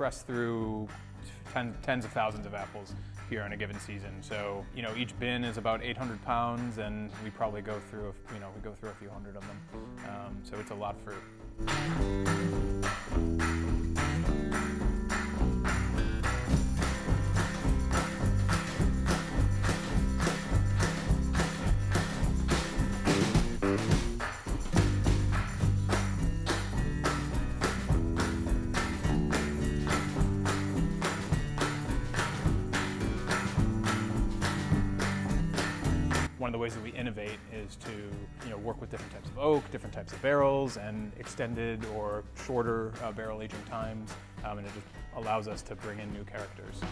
press through tens of thousands of apples here in a given season. So, you know, each bin is about 800 pounds, and we probably go through, a few hundred of them. So it's a lot of fruit. One of the ways that we innovate is to, work with different types of oak, different types of barrels, and extended or shorter barrel aging times, and it just allows us to bring in new characters.